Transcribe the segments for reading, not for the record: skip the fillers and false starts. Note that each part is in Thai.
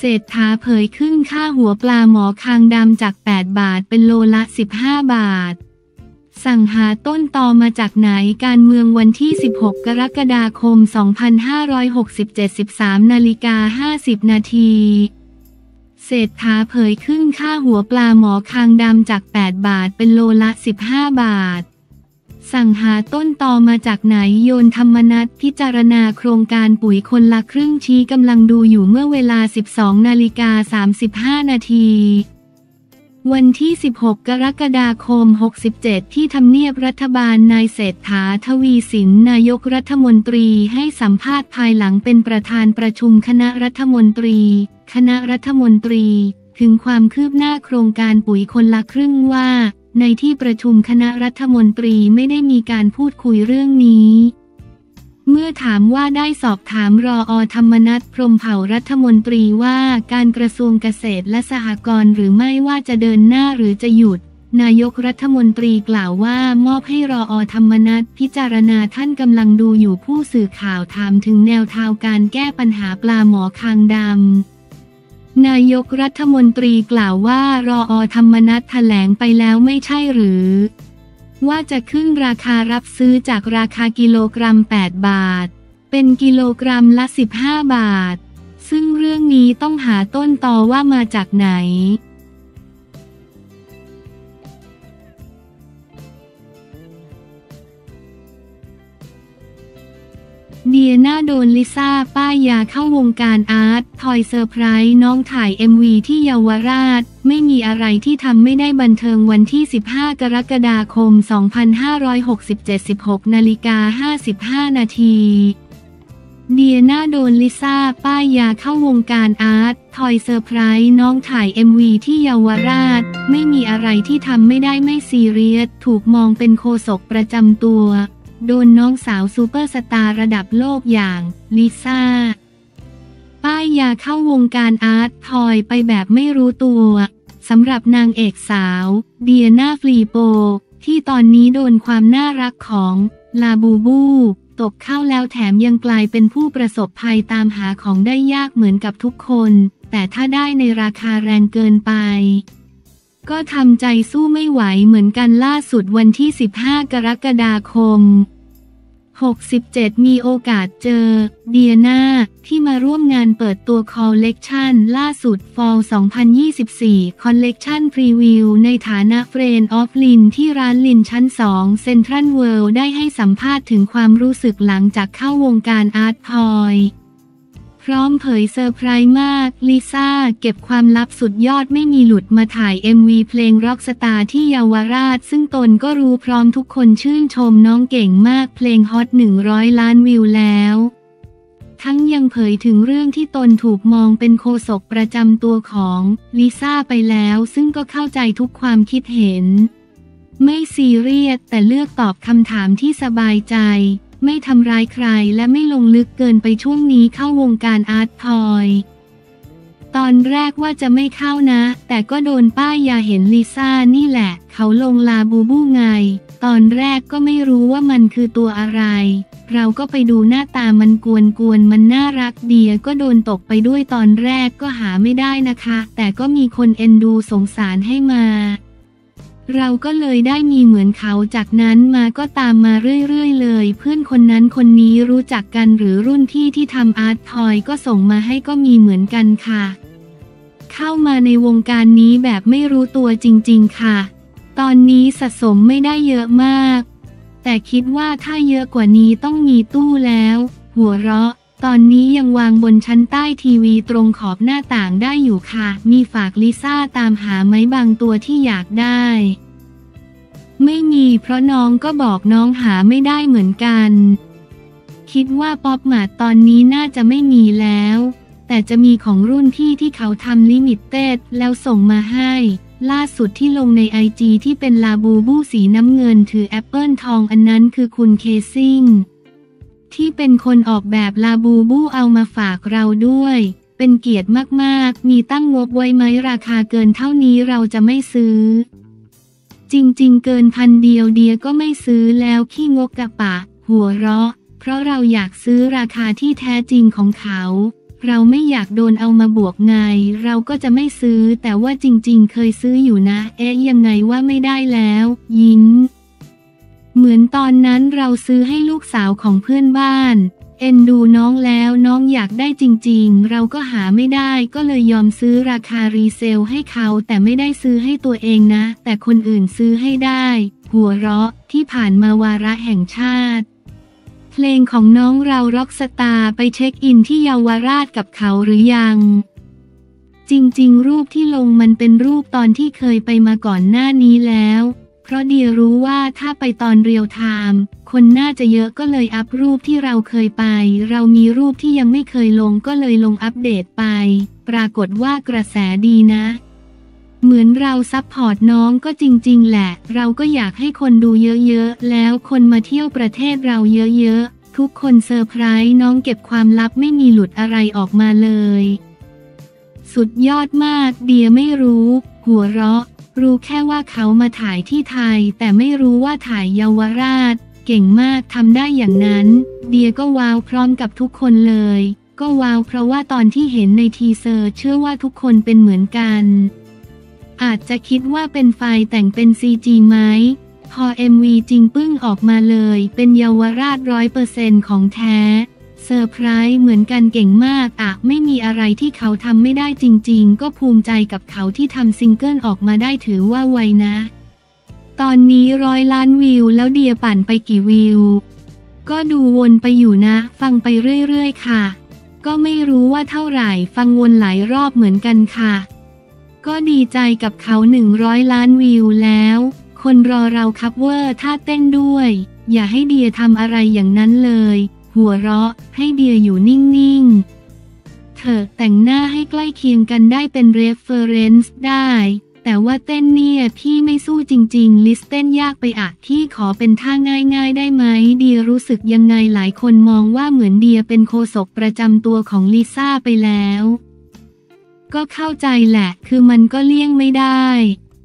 เศรษฐาเผยขึ้นค่าหัวปลาหมอคางดำจาก8บาทเป็นโลละ15บาทสั่งหาต้นตอมาจากไหนการเมืองวันที่16กรกฎาคม2567 13:50 นาทีเศรษฐาเผยขึ้นค่าหัวปลาหมอคางดำจาก8บาทเป็นโลละ15บาทสั่งหาต้นตอมาจากไหนโยนธรรมนัสพิจารณาโครงการปุ๋ยคนละครึ่งชี้กำลังดูอยู่เมื่อเวลา 12:35 นาทีวันที่16กรกฎาคม67ที่ทำเนียบรัฐบาลนายเศรษฐาทวีสินนายกรัฐมนตรีให้สัมภาษณ์ภายหลังเป็นประธานประชุมคณะรัฐมนตรีถึงความคืบหน้าโครงการปุ๋ยคนละครึ่งว่าในที่ประชุมคณะรัฐมนตรีไม่ได้มีการพูดคุยเรื่องนี้เมื่อถามว่าได้สอบถามรอ.ธรรมนัสพรหมเผ่ารัฐมนตรีว่าการกระทรวงเกษตรและสหกรณ์หรือไม่ว่าจะเดินหน้าหรือจะหยุดนายกรัฐมนตรีกล่าวว่ามอบให้รอ.ธรรมนัสพิจารณาท่านกำลังดูอยู่ผู้สื่อข่าวถามถึงแนวทางการแก้ปัญหาปลาหมอคางดำนายกรัฐมนตรีกล่าวว่ารอ.ธรรมนัสแถลงไปแล้วไม่ใช่หรือว่าจะขึ้นราคารับซื้อจากราคากิโลกรัม8บาทเป็นกิโลกรัมละ15บาทซึ่งเรื่องนี้ต้องหาต้นตอว่ามาจากไหนเดียนาโดนลิซ่าป้ายยาเข้าวงการอาร์ตทอยเซอร์ไพรส์น้องถ่าย MV ที่เยาวราชไม่มีอะไรที่ทำไม่ได้บันเทิงวันที่15กรกฎาคม2567 16:55 นาทีเดียนาโดนลิซ่าป้ายยาเข้าวงการอาร์ตทอยเซอร์ไพรส์น้องถ่าย MV ที่เยาวราชไม่มีอะไรที่ทำไม่ได้ไม่ซีเรียสถูกมองเป็นโฆษกประจำตัวโดนน้องสาวซูเปอร์สตาร์ระดับโลกอย่างลิซ่าป้ายยาเข้าวงการอาร์ตทอยไปแบบไม่รู้ตัวสำหรับนางเอกสาวเดียนาฟลีโปที่ตอนนี้โดนความน่ารักของลาบูบูตกเข้าแล้วแถมยังกลายเป็นผู้ประสบภัยตามหาของได้ยากเหมือนกับทุกคนแต่ถ้าได้ในราคาแรงเกินไปก็ทำใจสู้ไม่ไหวเหมือนกันล่าสุดวันที่15กรกฎาคม67มีโอกาสเจอเดียนาที่มาร่วมงานเปิดตัวคอลเลกชันล่าสุด Fall 2024 คอลเลกชันพรีวิวในฐานะเฟรนด์ออฟลินที่ร้านลินชั้น2เซ็นทรัลเวิลด์ได้ให้สัมภาษณ์ถึงความรู้สึกหลังจากเข้าวงการอาร์ตพอยพร้อมเผยเซอร์ไพรส์มากลิซ่าเก็บความลับสุดยอดไม่มีหลุดมาถ่าย MV เพลง Rockstar ที่เยาวราชซึ่งตนก็รู้พร้อมทุกคนชื่นชมน้องเก่งมากเพลงฮอต100ล้านวิวแล้วทั้งยังเผยถึงเรื่องที่ตนถูกมองเป็นโฆษกประจำตัวของลิซ่าไปแล้วซึ่งก็เข้าใจทุกความคิดเห็นไม่ซีเรียสแต่เลือกตอบคำถามที่สบายใจไม่ทำร้ายใครและไม่ลงลึกเกินไปช่วงนี้เข้าวงการอาร์ตทอยตอนแรกว่าจะไม่เข้านะแต่ก็โดนป้ายยาเห็นลิซ่านี่แหละเขาลงลาบูบูไงตอนแรกก็ไม่รู้ว่ามันคือตัวอะไรเราก็ไปดูหน้าตามันกวนๆมันน่ารักดีก็โดนตกไปด้วยตอนแรกก็หาไม่ได้นะคะแต่ก็มีคนเอ็นดูสงสารให้มาเราก็เลยได้มีเหมือนเขาจากนั้นมาก็ตามมาเรื่อยๆเลยเพื่อนคนนั้นคนนี้รู้จักกันหรือรุ่นพี่ที่ทำอาร์ตทอยก็ส่งมาให้ก็มีเหมือนกันค่ะเข้ามาในวงการนี้แบบไม่รู้ตัวจริงๆค่ะตอนนี้สะสมไม่ได้เยอะมากแต่คิดว่าถ้าเยอะกว่านี้ต้องมีตู้แล้วหัวเราะตอนนี้ยังวางบนชั้นใต้ทีวีตรงขอบหน้าต่างได้อยู่ค่ะมีฝากลิซ่าตามหาไหมบางตัวที่อยากได้ไม่มีเพราะน้องก็บอกน้องหาไม่ได้เหมือนกันคิดว่าป๊อปมาตอนนี้น่าจะไม่มีแล้วแต่จะมีของรุ่นพี่ที่เขาทำลิมิเต็ดแล้วส่งมาให้ล่าสุดที่ลงใน IG ที่เป็นลาบูบูสีน้ำเงินถือแอปเปิลทองอันนั้นคือคุณเคซิ่งที่เป็นคนออกแบบลาบูบูเอามาฝากเราด้วยเป็นเกียรติมากๆมีตั้งงบไว้ไหมราคาเกินเท่านี้เราจะไม่ซื้อจริงๆเกินพันเดียวเดียก็ไม่ซื้อแล้วขี้งกกระปะหัวเราะเพราะเราอยากซื้อราคาที่แท้จริงของเขา เราไม่อยากโดนเอามาบวกไงเราก็จะไม่ซื้อแต่ว่าจริงๆเคยซื้ออยู่นะยังไงว่าไม่ได้แล้วยิ้มเหมือนตอนนั้นเราซื้อให้ลูกสาวของเพื่อนบ้านเอ็นดูน้องแล้วน้องอยากได้จริงๆเราก็หาไม่ได้ก็เลยยอมซื้อราคารีเซลให้เขาแต่ไม่ได้ซื้อให้ตัวเองนะแต่คนอื่นซื้อให้ได้หัวเราะที่ผ่านมาวาระแห่งชาติเพลงของน้องเรา Rockstar ไปเช็คอินที่เยาวราชกับเขาหรือยังจริงๆรูปที่ลงมันเป็นรูปตอนที่เคยไปมาก่อนหน้านี้แล้วเพราะเดียรู้ว่าถ้าไปตอนเรียลไทม์คนน่าจะเยอะก็เลยอัพรูปที่เราเคยไปเรามีรูปที่ยังไม่เคยลงก็เลยลงอัปเดตไปปรากฏว่ากระแสดีนะเหมือนเราซัพพอร์ตน้องก็จริงๆแหละเราก็อยากให้คนดูเยอะๆแล้วคนมาเที่ยวประเทศเราเยอะๆทุกคนเซอร์ไพรส์น้องเก็บความลับไม่มีหลุดอะไรออกมาเลยสุดยอดมากเดียไม่รู้หัวเราะรู้แค่ว่าเขามาถ่ายที่ไทยแต่ไม่รู้ว่าถ่ายเยาวราชเก่งมากทำได้อย่างนั้นเดียก็ว้าวพร้อมกับทุกคนเลยก็ว้าวเพราะว่าตอนที่เห็นในทีเซอร์เชื่อว่าทุกคนเป็นเหมือนกันอาจจะคิดว่าเป็นไฟแต่งเป็น CG ไหมพอ MV จริงปึ้งออกมาเลยเป็นเยาวราช 100% ของแท้เซอร์ไพรส์เหมือนกันเก่งมากอะไม่มีอะไรที่เขาทำไม่ได้จริงๆก็ภูมิใจกับเขาที่ทำซิงเกิลออกมาได้ถือว่าไวนะตอนนี้100 ล้านวิวแล้วเดียปั่นไปกี่วิวก็ดูวนไปอยู่นะฟังไปเรื่อยๆค่ะก็ไม่รู้ว่าเท่าไหร่ฟังวนหลายรอบเหมือนกันค่ะก็ดีใจกับเขา100 ล้านวิวแล้วคนรอเราคัฟเวอร์ท่าเต้นด้วยอย่าให้เดียทำอะไรอย่างนั้นเลยหัวเราะให้เดียอยู่นิ่งๆเธอแต่งหน้าให้ใกล้เคียงกันได้เป็น reference ได้แต่ว่าเต้นเนี่ยพี่ไม่สู้จริงๆลิสเต้นยากไปอะที่ขอเป็นท่าง่ายๆได้ไหมเดียรู้สึกยังไงหลายคนมองว่าเหมือนเดียเป็นโฆษกประจำตัวของลิซ่าไปแล้วก็เข้าใจแหละคือมันก็เลี่ยงไม่ได้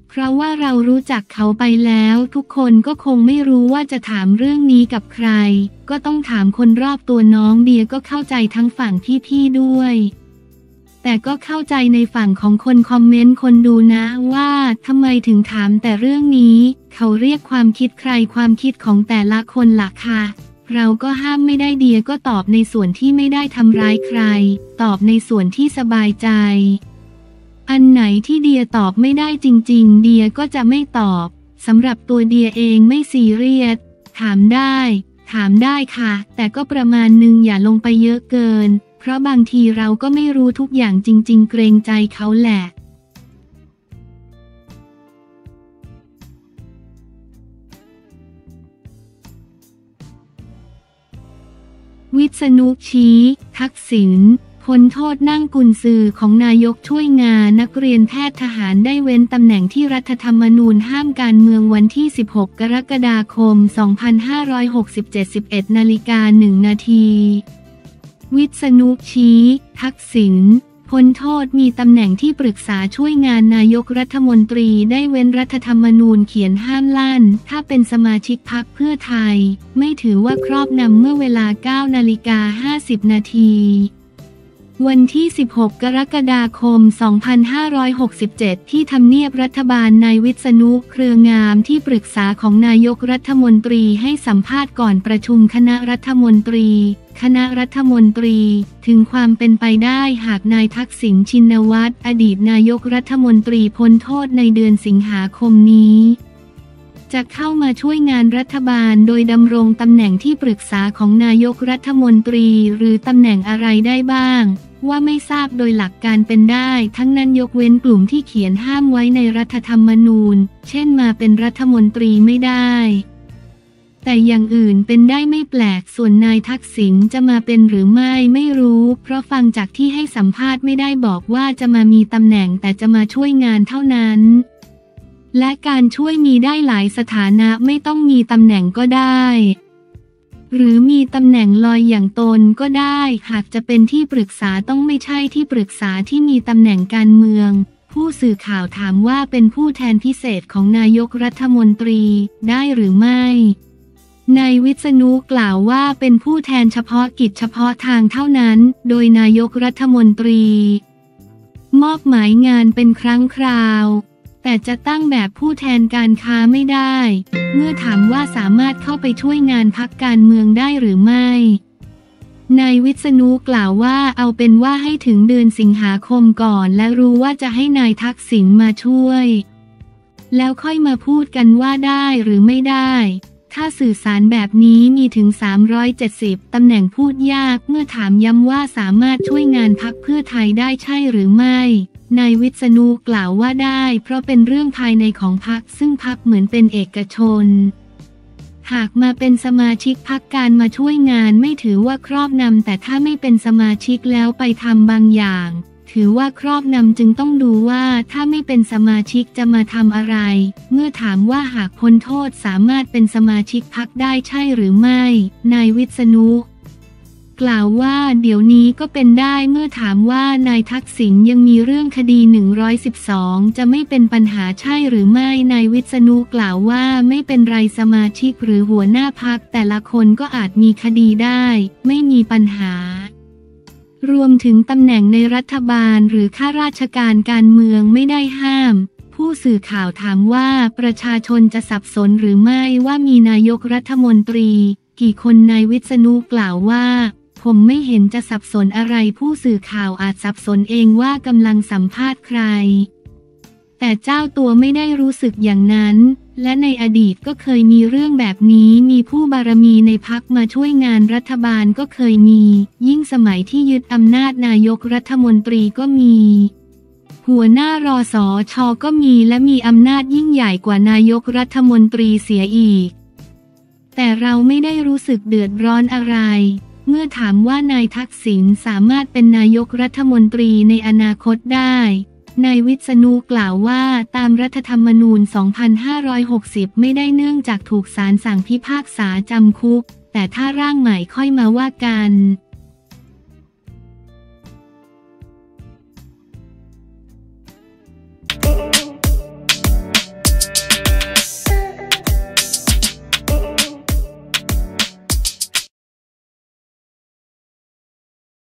เพราะว่าเรารู้จักเขาไปแล้วทุกคนก็คงไม่รู้ว่าจะถามเรื่องนี้กับใครก็ต้องถามคนรอบตัวน้องเดียก็เข้าใจทั้งฝั่งพี่ๆด้วยแต่ก็เข้าใจในฝั่งของคนคอมเมนต์คนดูนะว่าทำไมถึงถามแต่เรื่องนี้เขาเรียกความคิดใครความคิดของแต่ละคนล่ะค่ะเราก็ห้ามไม่ได้เดียก็ตอบในส่วนที่ไม่ได้ทำร้ายใครตอบในส่วนที่สบายใจอันไหนที่เดียตอบไม่ได้จริงๆเดียก็จะไม่ตอบสำหรับตัวเดียเองไม่ซีเรียสถามได้ค่ะแต่ก็ประมาณนึงอย่าลงไปเยอะเกินเพราะบางทีเราก็ไม่รู้ทุกอย่างจริงๆเกรงใจเขาแหละวิษณุชี้ทักษิณพ้นโทษนั่งกุญสือของนายกช่วยงานนักเรียนแพทย์ทหารได้เว้นตำแหน่งที่รัฐธรรมนูญห้ามการเมืองวันที่16 กรกฎาคม 2567 11:01 น.วิษณุชี้ทักษิณพ้นโทษมีตำแหน่งที่ปรึกษาช่วยงานนายกรัฐมนตรีได้เว้นรัฐธรรมนูญเขียนห้ามลั่นถ้าเป็นสมาชิกพรรคเพื่อไทยไม่ถือว่าครอบนำเมื่อเวลา 9:50 น.วันที่16 กรกฎาคม 2567ที่ทำเนียบรัฐบาลนายวิษณุเครืองามที่ปรึกษาของนายกรัฐมนตรีให้สัมภาษณ์ก่อนประชุมคณะรัฐมนตรีถึงความเป็นไปได้หากนายทักษิณชินวัตรอดีตนายกรัฐมนตรีพ้นโทษในเดือนสิงหาคมนี้จะเข้ามาช่วยงานรัฐบาลโดยดำรงตำแหน่งที่ปรึกษาของนายกรัฐมนตรีหรือตำแหน่งอะไรได้บ้างว่าไม่ทราบโดยหลักการเป็นได้ทั้งนั้นยกเว้นกลุ่มที่เขียนห้ามไว้ในรัฐธรรมนูญเช่นมาเป็นรัฐมนตรีไม่ได้แต่อย่างอื่นเป็นได้ไม่แปลกส่วนนายทักษิณจะมาเป็นหรือไม่รู้เพราะฟังจากที่ให้สัมภาษณ์ไม่ได้บอกว่าจะมามีตำแหน่งแต่จะมาช่วยงานเท่านั้นและการช่วยมีได้หลายสถานะไม่ต้องมีตำแหน่งก็ได้หรือมีตำแหน่งลอยอย่างตนก็ได้หากจะเป็นที่ปรึกษาต้องไม่ใช่ที่ปรึกษาที่มีตำแหน่งการเมืองผู้สื่อข่าวถามว่าเป็นผู้แทนพิเศษของนายกรัฐมนตรีได้หรือไม่ นายวิษณุกล่าวว่าเป็นผู้แทนเฉพาะกิจเฉพาะทางเท่านั้นโดยนายกรัฐมนตรีมอบหมายงานเป็นครั้งคราวแต่จะตั้งแบบผู้แทนการค้าไม่ได้เมื่อถามว่าสามารถเข้าไปช่วยงานพรรคการเมืองได้หรือไม่นายวิษณุกล่าวว่าเอาเป็นว่าให้ถึงเดือนสิงหาคมก่อนและรู้ว่าจะให้นายทักษิณมาช่วยแล้วค่อยมาพูดกันว่าได้หรือไม่ได้ถ้าสื่อสารแบบนี้มีถึง370ตำแหน่งพูดยากเมื่อถามย้ำว่าสามารถช่วยงานพรรคเพื่อไทยได้ใช่หรือไม่นายวิษณุกล่าวว่าได้เพราะเป็นเรื่องภายในของพรรคซึ่งพรรคเหมือนเป็นเอกชนหากมาเป็นสมาชิกพรรคการมาช่วยงานไม่ถือว่าครอบงำแต่ถ้าไม่เป็นสมาชิกแล้วไปทำบางอย่างถือว่าครอบงำจึงต้องดูว่าถ้าไม่เป็นสมาชิกจะมาทำอะไรเมื่อถามว่าหากพ้นโทษสามารถเป็นสมาชิกพรรคได้ใช่หรือไม่นายวิษณุกล่าวว่าเดี๋ยวนี้ก็เป็นได้เมื่อถามว่านายทักษิณยังมีเรื่องคดี112จะไม่เป็นปัญหาใช่หรือไม่นายวิษณุกล่าวว่าไม่เป็นไรสมาชิกหรือหัวหน้าพรรคแต่ละคนก็อาจมีคดีได้ไม่มีปัญหารวมถึงตำแหน่งในรัฐบาลหรือข้าราชการการเมืองไม่ได้ห้ามผู้สื่อข่าวถามว่าประชาชนจะสับสนหรือไม่ว่ามีนายกรัฐมนตรีกี่คนนายวิษณุกล่าวว่าผมไม่เห็นจะสับสนอะไรผู้สื่อข่าวอาจสับสนเองว่ากำลังสัมภาษณ์ใครแต่เจ้าตัวไม่ได้รู้สึกอย่างนั้นและในอดีตก็เคยมีเรื่องแบบนี้มีผู้บารมีในพรรคมาช่วยงานรัฐบาลก็เคยมียิ่งสมัยที่ยึดอำนาจนายกรัฐมนตรีก็มีหัวหน้ารสช.ก็มีและมีอำนาจยิ่งใหญ่กว่านายกรัฐมนตรีเสียอีกแต่เราไม่ได้รู้สึกเดือดร้อนอะไรเมื่อถามว่านายทักษิณสามารถเป็นนายกรัฐมนตรีในอนาคตได้นายวิษณุกล่าวว่าตามรัฐธรรมนูญ 2560 ไม่ได้เนื่องจากถูกศาลสั่งพิพากษาจำคุกแต่ถ้าร่างใหม่ค่อยมาว่ากัน